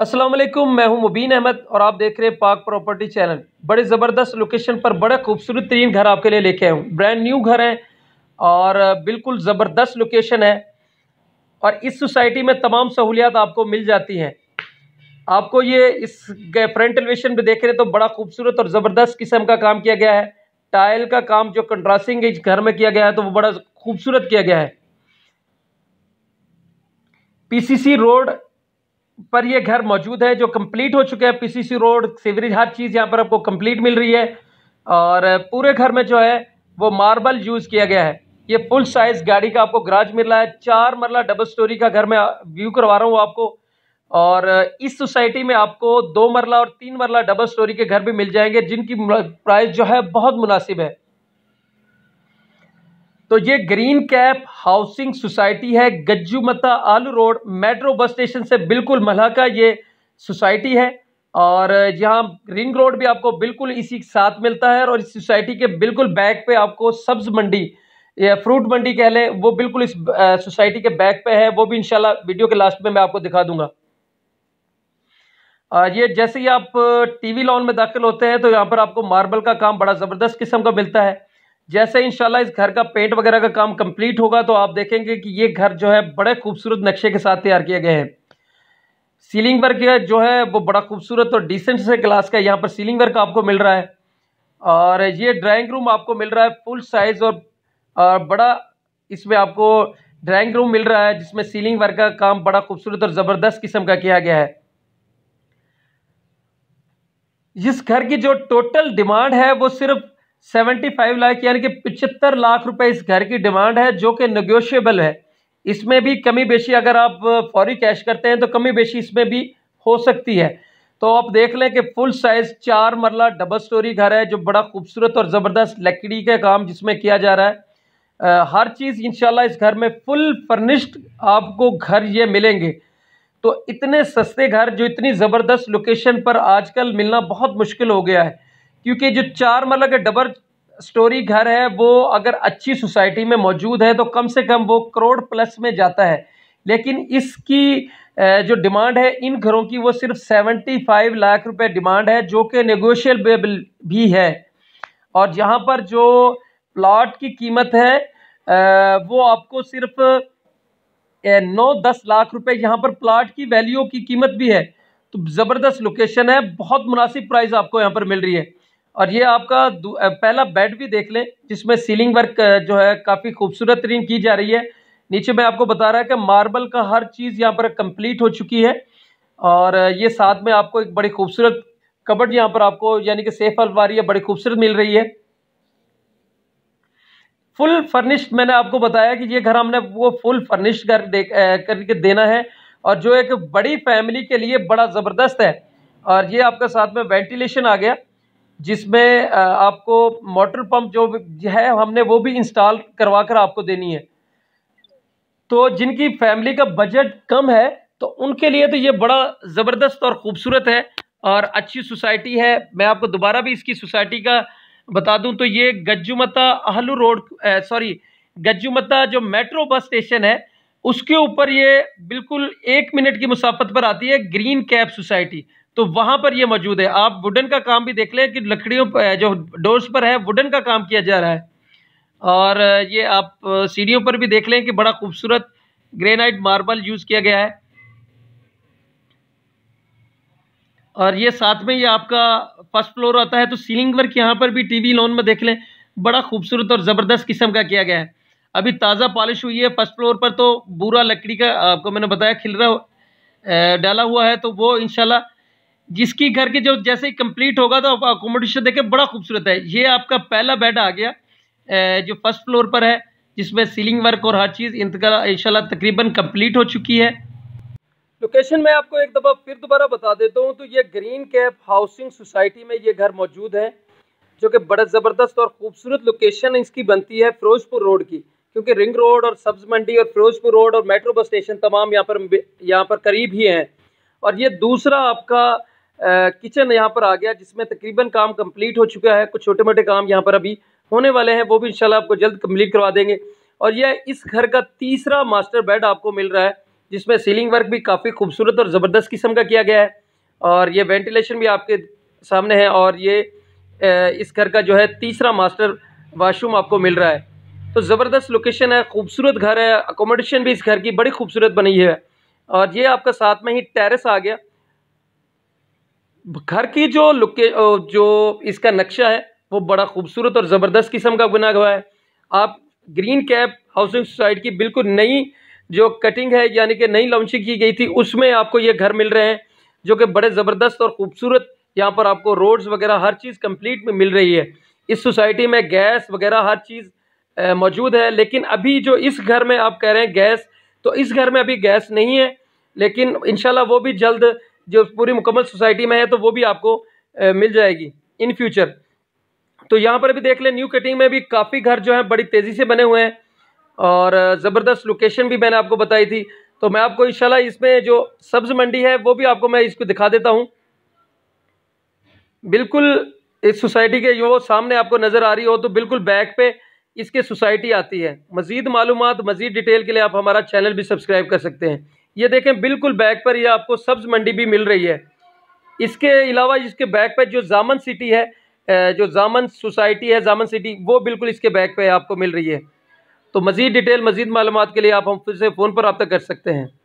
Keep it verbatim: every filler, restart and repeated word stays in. अस्सलामुअलैकुम, मैं हूं मुबीन अहमद और आप देख रहे हैं पाक प्रॉपर्टी चैनल। बड़े ज़बरदस्त लोकेशन पर बड़ा खूबसूरत तरीन घर आपके लिए लेके आया हूं। ब्रांड न्यू घर है और बिल्कुल ज़बरदस्त लोकेशन है और इस सोसाइटी में तमाम सहूलियात आपको मिल जाती हैं। आपको ये इस फ्रंट एलिवेशन पर देख रहे तो बड़ा खूबसूरत और ज़बरदस्त किस्म का काम किया गया है। टाइल का काम जो कंट्रास्टिंग इस घर में किया गया है तो वो बड़ा खूबसूरत किया गया है। पी सी सी रोड पर यह घर मौजूद है जो कंप्लीट हो चुका है। पीसीसी रोड, सीवरेज, हर चीज़ यहाँ पर आपको कंप्लीट मिल रही है और पूरे घर में जो है वो मार्बल यूज़ किया गया है। ये फुल साइज़ गाड़ी का आपको गराज मिल रहा है। चार मरला डबल स्टोरी का घर में व्यू करवा रहा हूँ आपको। और इस सोसाइटी में आपको दो मरला और तीन मरला डबल स्टोरी के घर भी मिल जाएंगे जिनकी प्राइस जो है बहुत मुनासिब है। तो ये ग्रीन कैप हाउसिंग सोसाइटी है, गज्जुमत्ता आलू रोड, मेट्रो बस स्टेशन से बिल्कुल मलहका ये सोसाइटी है। और यहाँ रिंग रोड भी आपको बिल्कुल इसी के साथ मिलता है और इस सोसाइटी के बिल्कुल बैक पे आपको सब्ज़ मंडी या फ्रूट मंडी कह लें, वो बिल्कुल इस सोसाइटी के बैक पे है। वो भी इंशाल्लाह वीडियो के लास्ट में मैं आपको दिखा दूंगा। और ये जैसे ही आप टी वी लॉन में दाखिल होते हैं तो यहाँ पर आपको मार्बल का काम बड़ा ज़बरदस्त किस्म का मिलता है। जैसे इंशाल्लाह इस घर का पेंट वगैरह का काम कंप्लीट होगा तो आप देखेंगे कि ये घर जो है बड़े खूबसूरत नक्शे के साथ तैयार किए गए हैं। सीलिंग वर्क जो है वो बड़ा खूबसूरत और डिसेंट से क्लास का यहाँ पर सीलिंग वर्क आपको मिल रहा है। और ये ड्राइंग रूम आपको मिल रहा है फुल साइज़ और, और बड़ा इसमें आपको ड्राइंग रूम मिल रहा है जिसमें सीलिंग वर्क का काम बड़ा खूबसूरत और ज़बरदस्त किस्म का किया गया है। इस घर की जो टोटल डिमांड है वो सिर्फ पचहत्तर लाख यानी कि पचहत्तर लाख रुपए इस घर की डिमांड है जो कि नेगोशिएबल है। इसमें भी कमी बेशी अगर आप फौरी कैश करते हैं तो कमी बेशी इसमें भी हो सकती है। तो आप देख लें कि फुल साइज़ चार मरला डबल स्टोरी घर है जो बड़ा खूबसूरत और ज़बरदस्त लकड़ी का काम जिसमें किया जा रहा है। आ, हर चीज़ इंशाल्लाह इस घर में फुल फर्निश्ड आपको घर ये मिलेंगे। तो इतने सस्ते घर जो इतनी ज़बरदस्त लोकेशन पर आजकल मिलना बहुत मुश्किल हो गया है, क्योंकि जो चार मरला का डबल स्टोरी घर है वो अगर अच्छी सोसाइटी में मौजूद है तो कम से कम वो करोड़ प्लस में जाता है, लेकिन इसकी जो डिमांड है इन घरों की वो सिर्फ पचहत्तर लाख रुपए डिमांड है जो कि नेगोशिएबल भी है। और यहाँ पर जो प्लॉट की कीमत है वो आपको सिर्फ नौ दस लाख रुपए यहाँ पर प्लॉट की वैल्यू की कीमत भी है। तो ज़बरदस्त लोकेशन है, बहुत मुनासिब प्राइस आपको यहाँ पर मिल रही है। और ये आपका पहला बेड भी देख लें जिसमें सीलिंग वर्क जो है काफ़ी खूबसूरत तरीन की जा रही है। नीचे मैं आपको बता रहा है कि मार्बल का हर चीज़ यहाँ पर कंप्लीट हो चुकी है। और ये साथ में आपको एक बड़ी खूबसूरत कबर्ड यहाँ पर आपको यानी कि सेफ अलमारी बड़ी खूबसूरत मिल रही है। फुल फर्निश्ड, मैंने आपको बताया कि ये घर हमने वो फुल फर्निश्ड घर करके देना है और जो एक बड़ी फैमिली के लिए बड़ा ज़बरदस्त है। और ये आपका साथ में वेंटिलेशन आ गया जिसमें आपको मोटर पंप जो है हमने वो भी इंस्टॉल करवा कर आपको देनी है। तो जिनकी फैमिली का बजट कम है तो उनके लिए तो ये बड़ा ज़बरदस्त और ख़ूबसूरत है और अच्छी सोसाइटी है। मैं आपको दोबारा भी इसकी सोसाइटी का बता दूं तो ये गज्जुमत्ता आहलू रोड सॉरी गज्जुमत्ता जो मेट्रो बस स्टेशन है उसके ऊपर ये बिल्कुल एक मिनट की मुसाफत पर आती है ग्रीन कैप सोसाइटी, तो वहाँ पर ये मौजूद है। आप वुडन का काम भी देख लें कि लकड़ियों पर जो डोर्स पर है वुडन का काम किया जा रहा है। और ये आप सीढ़ियों पर भी देख लें कि बड़ा खूबसूरत ग्रेनाइट मार्बल यूज़ किया गया है। और ये साथ में ये आपका फर्स्ट फ्लोर आता है तो सीलिंग वर्क यहाँ पर भी टीवी लॉन में देख लें बड़ा खूबसूरत और ज़बरदस्त किस्म का किया गया है। अभी ताज़ा पॉलिश हुई है फर्स्ट फ्लोर पर, तो बुरा लकड़ी का आपको मैंने बताया खिलरा डाला हुआ है। तो वो इंशाल्लाह जिसकी घर के जो जैसे ही कंप्लीट होगा तो आप अकोमोडेशन देखें बड़ा खूबसूरत है। ये आपका पहला बेड आ गया जो फर्स्ट फ्लोर पर है जिसमें सीलिंग वर्क और हर चीज़ इंशाल्लाह तकरीबन कंप्लीट हो चुकी है। लोकेशन मैं आपको एक दफ़ा फिर दोबारा बता देता हूँ तो ये ग्रीन कैप हाउसिंग सोसाइटी में ये घर मौजूद है जो कि बड़ा ज़बरदस्त और ख़ूबसूरत लोकेशन इसकी बनती है फ़िरोज़पुर रोड की, क्योंकि रिंग रोड और सब्ज़ मंडी और फ़िरोज़पुर रोड और मेट्रो बस स्टेशन तमाम यहाँ पर यहाँ पर करीब ही हैं। और ये दूसरा आपका किचन यहाँ पर आ गया जिसमें तकरीबन काम कंप्लीट हो चुका है। कुछ छोटे मोटे काम यहाँ पर अभी होने वाले हैं, वो भी इंशाल्लाह आपको जल्द कंप्लीट करवा देंगे। और यह इस घर का तीसरा मास्टर बेड आपको मिल रहा है जिसमें सीलिंग वर्क भी काफ़ी खूबसूरत और ज़बरदस्त किस्म का किया गया है और ये वेंटिलेशन भी आपके सामने है और ये इस घर का जो है तीसरा मास्टर वाशरूम आपको मिल रहा है। तो ज़बरदस्त लोकेशन है, खूबसूरत घर है, अकोमोडेशन भी इस घर की बड़ी खूबसूरत बनी है और ये आपका साथ में ही टेरेस आ गया। घर की जो लोके जो इसका नक्शा है वो बड़ा खूबसूरत और ज़बरदस्त किस्म का बना हुआ है। आप ग्रीन कैप हाउसिंग सोसाइटी की बिल्कुल नई जो कटिंग है यानी कि नई लॉन्चिंग की गई थी उसमें आपको ये घर मिल रहे हैं जो कि बड़े ज़बरदस्त और ख़ूबसूरत। यहाँ पर आपको रोड्स वगैरह हर चीज़ कंप्लीट में मिल रही है। इस सोसाइटी में गैस वगैरह हर चीज़ मौजूद है, लेकिन अभी जो इस घर में आप कह रहे हैं गैस, तो इस घर में अभी गैस नहीं है, लेकिन इंशाल्लाह वो भी जल्द जो पूरी मुकम्मल सोसाइटी में है तो वो भी आपको ए, मिल जाएगी इन फ्यूचर। तो यहाँ पर भी देख लें, न्यू कटिंग में भी काफ़ी घर जो है बड़ी तेज़ी से बने हुए हैं और ज़बरदस्त लोकेशन भी मैंने आपको बताई थी। तो मैं आपको इंशाल्लाह इसमें जो सब्ज़ मंडी है वो भी आपको मैं इसको दिखा देता हूँ। बिल्कुल इस सोसाइटी के जो सामने आपको नज़र आ रही हो तो बिल्कुल बैक पे इसके सोसाइटी आती है। मज़ीद मालूमात मज़ीद डिटेल के लिए आप हमारा चैनल भी सब्सक्राइब कर सकते हैं। ये देखें बिल्कुल बैक पर ये आपको सब्ज़ मंडी भी मिल रही है। इसके अलावा इसके बैक पर जो जामन सिटी है, जो जामन सोसाइटी है, जामन सिटी, वो बिल्कुल इसके बैक पर आपको मिल रही है। तो मज़ीद डिटेल मज़ीद मालूमात के लिए आप हमसे फ़ोन पर रब्ता कर सकते हैं।